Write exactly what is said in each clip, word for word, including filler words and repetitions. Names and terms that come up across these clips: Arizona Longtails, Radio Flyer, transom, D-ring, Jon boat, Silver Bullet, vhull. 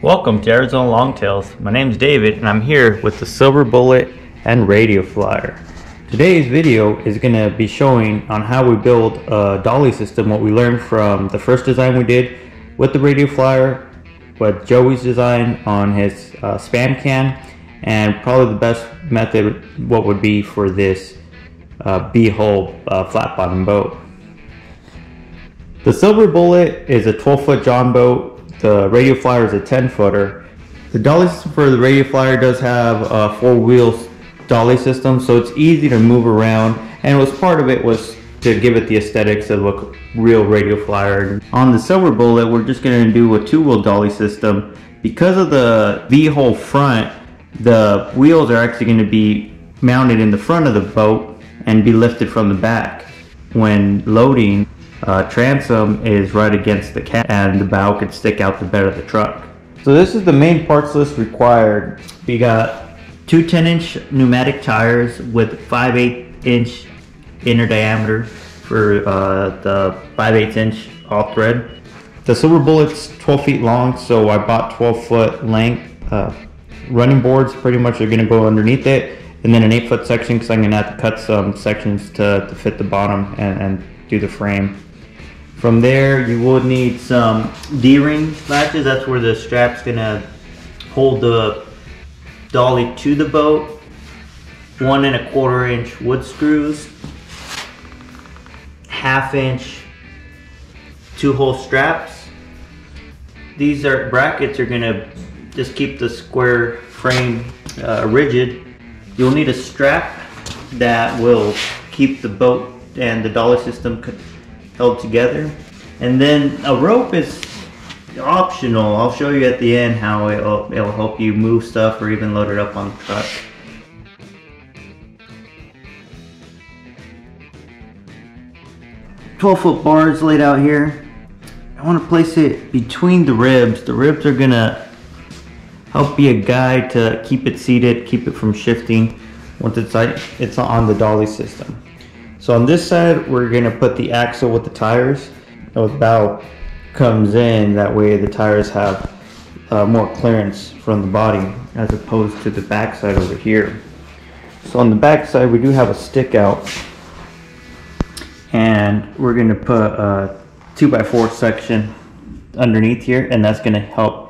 Welcome to Arizona Longtails. My name is David and I'm here with the Silver Bullet and Radio Flyer. Today's video is going to be showing on how we build a dolly system, what we learned from the first design we did with the Radio Flyer, with Joey's design on his uh, spam can, and probably the best method what would be for this Uh, vhull uh, flat bottom boat. The Silver Bullet is a twelve foot Jon boat. The Radio Flyer is a ten footer. The dolly system for the Radio Flyer does have a four wheels dolly system, so it's easy to move around, and it was part of it was to give it the aesthetics of a real Radio Flyer. On the Silver Bullet, we're just going to do a two wheel dolly system. Because of the vhull front, the wheels are actually going to be mounted in the front of the boat and be lifted from the back. When loading, uh, transom is right against the cat and the bow could stick out the bed of the truck. So this is the main parts list required. We got two ten inch pneumatic tires with five eighths inch inner diameter for uh, the five eighths inch all thread. The Silver Bullet's twelve feet long, so I bought twelve foot length. Uh, running boards pretty much are gonna go underneath it, and then an eight foot section because I'm going to have to cut some sections to, to fit the bottom and, and do the frame. From there, you will need some D-ring latches. That's where the strap's going to hold the dolly to the boat. One and a quarter inch wood screws. Half inch two hole straps. These are brackets are going to just keep the square frame uh, rigid. You'll need a strap that will keep the boat and the dolly system held together. And then a rope is optional. I'll show you at the end how it'll, it'll help you move stuff or even load it up on the truck. twelve foot bars laid out here. I want to place it between the ribs. The ribs are gonna help be a guide to keep it seated, keep it from shifting once it's it's on the dolly system. So on this side, we're gonna put the axle with the tires. The bow comes in, that way the tires have uh, more clearance from the body as opposed to the back side over here. So on the back side, we do have a stick out, and we're gonna put a two by four section underneath here, and that's gonna help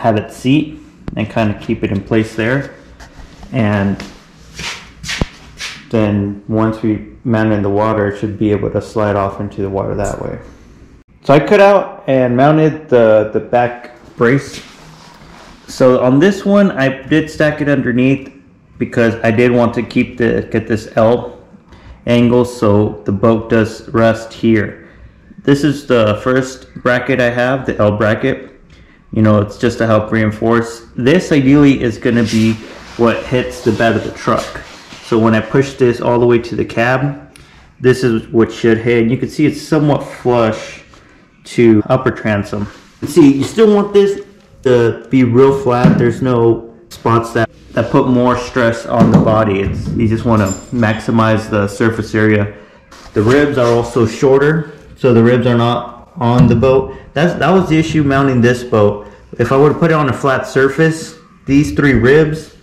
have it seat and kind of keep it in place there. And then once we mount it in the water, it should be able to slide off into the water that way. So I cut out and mounted the, the back brace. So on this one, I did stack it underneath because I did want to keep the get this L angle so the boat does rest here. This is the first bracket I have, the L bracket. You know, it's just to help reinforce. This ideally is going to be what hits the bed of the truck. So when I push this all the way to the cab, this is what should hit. And you can see it's somewhat flush to upper transom. See, you still want this to be real flat. There's no spots that, that put more stress on the body. It's, you just want to maximize the surface area. The ribs are also shorter, so the ribs are not on the boat. That's, that was the issue mounting this boat. If I would have put it on a flat surface, these three ribs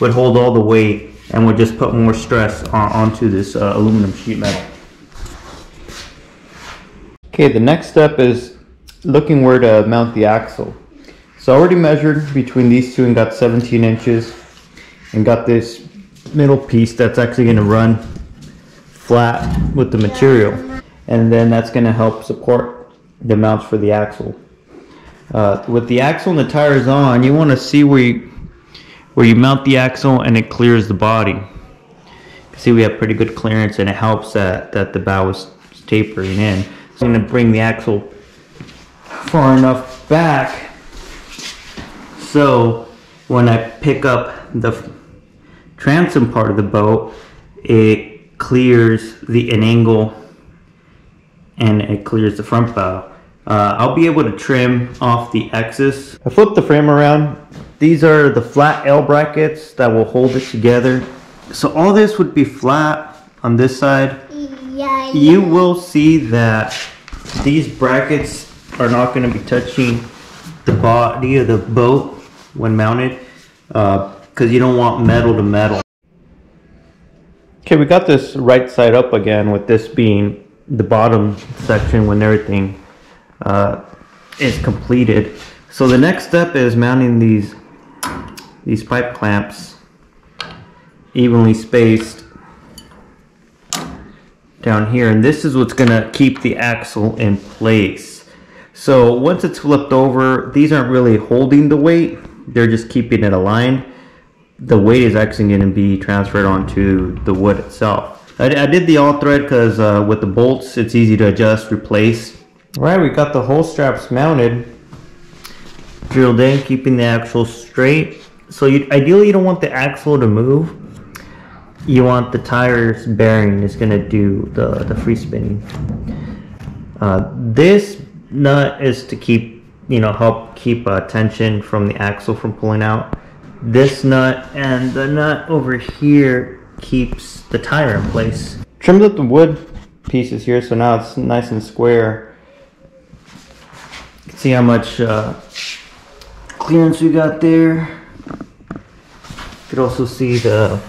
would hold all the weight and would just put more stress on, onto this uh, aluminum sheet metal. Okay, the next step is looking where to mount the axle. So I already measured between these two and got seventeen inches and got this middle piece that's actually going to run flat with the material. And then that's going to help support the mounts for the axle. Uh, with the axle and the tires on, you want to see where you, where you mount the axle and it clears the body. You see we have pretty good clearance, and it helps that, that the bow is tapering in. So I'm going to bring the axle far enough back so when I pick up the transom part of the boat, it clears the an angle and it clears the front bow. Uh, I'll be able to trim off the axis. I flipped the frame around. These are the flat L brackets that will hold it together. So all this would be flat on this side. Mm-hmm. yeah, you will see that these brackets are not going to be touching the body of the boat when mounted, uh, because you don't want metal to metal. Okay, we got this right side up again, with this being the bottom section when everything uh, is completed. So the next step is mounting these these pipe clamps evenly spaced down here, and this is what's going to keep the axle in place. So once it's flipped over, these aren't really holding the weight, they're just keeping it aligned. The weight is actually going to be transferred onto the wood itself. I, I did the all thread because uh, with the bolts it's easy to adjust, replace. All right, we got the whole straps mounted, drilled in, keeping the axle straight. So you, ideally you don't want the axle to move, you want the tires bearing is going to do the, the free spinning. Uh, this nut is to keep, you know, help keep uh, tension from the axle from pulling out. This nut and the nut over here keeps the tire in place. Trimmed up the wood pieces here, so now it's nice and square. You can see how much uh, clearance we got there. You could also see the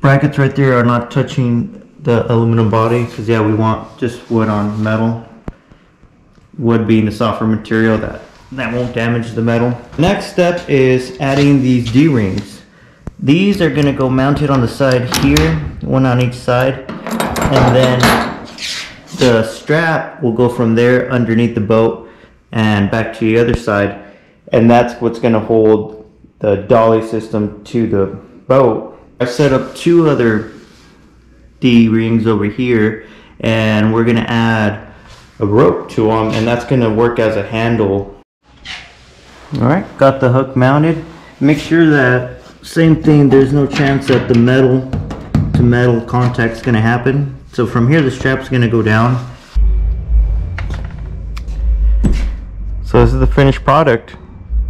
brackets right there are not touching the aluminum body, because yeah, we want just wood on metal. Wood being the softer material that that won't damage the metal. Next step is adding these D-rings. These are going to go mounted on the side here, one on each side, and then the strap will go from there underneath the boat and back to the other side, and that's what's going to hold the dolly system to the boat. I set up two other D-rings over here, and we're going to add a rope to them, and that's going to work as a handle. Alright, got the hook mounted. Make sure that, same thing, there's no chance that the metal to metal contact's going to happen. So from here the strap's going to go down. So this is the finished product.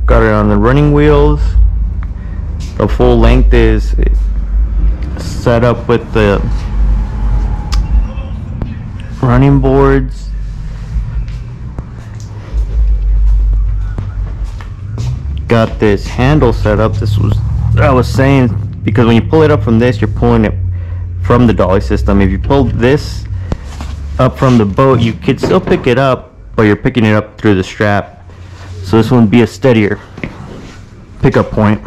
Got it on the running wheels. The full length is set up with the running boards. Got this handle set up. This was I was saying, because when you pull it up from this, you're pulling it from the dolly system. If you pull this up from the boat, you could still pick it up, but you're picking it up through the strap. So this one would be a steadier pickup point.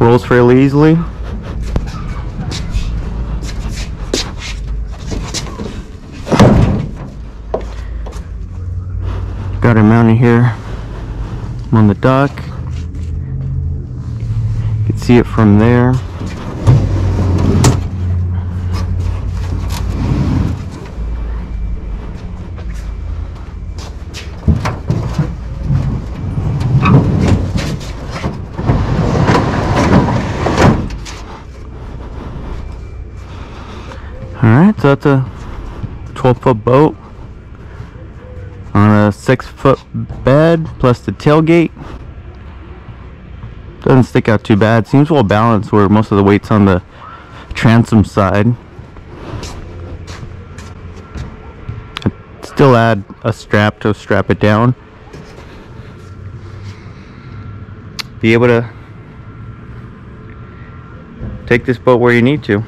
Rolls fairly easily. Got it mounted here on the dock. You can see it from there. Alright, so that's a twelve foot boat on a six foot bed, plus the tailgate. Doesn't stick out too bad. Seems well balanced, where most of the weight's on the transom side. I'd still add a strap to strap it down. Be able to take this boat where you need to.